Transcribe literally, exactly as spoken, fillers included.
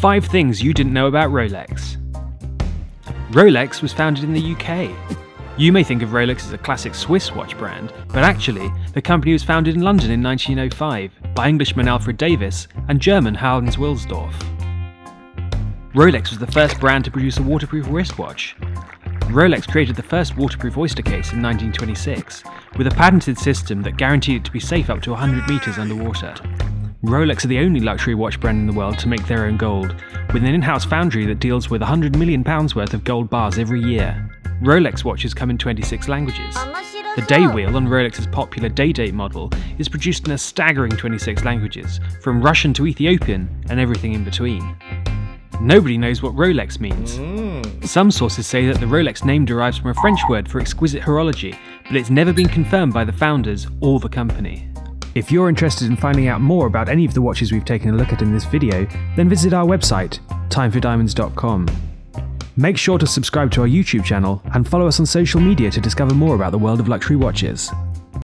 Five things you didn't know about Rolex. Rolex was founded in the U K. You may think of Rolex as a classic Swiss watch brand, but actually, the company was founded in London in nineteen oh five by Englishman Alfred Davis and German Hans Wilsdorf. Rolex was the first brand to produce a waterproof wristwatch. Rolex created the first waterproof oyster case in nineteen twenty-six, with a patented system that guaranteed it to be safe up to one hundred meters underwater. Rolex are the only luxury watch brand in the world to make their own gold, with an in-house foundry that deals with one hundred million pounds worth of gold bars every year. Rolex watches come in twenty-six languages. The day wheel on Rolex's popular Day-Date model is produced in a staggering twenty-six languages, from Russian to Ethiopian and everything in between. Nobody knows what Rolex means. Mm. Some sources say that the Rolex name derives from a French word for exquisite horology, but it's never been confirmed by the founders or the company. If you're interested in finding out more about any of the watches we've taken a look at in this video, then visit our website, time for diamonds dot com. Make sure to subscribe to our YouTube channel and follow us on social media to discover more about the world of luxury watches.